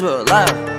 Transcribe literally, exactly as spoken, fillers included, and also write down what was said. this with love.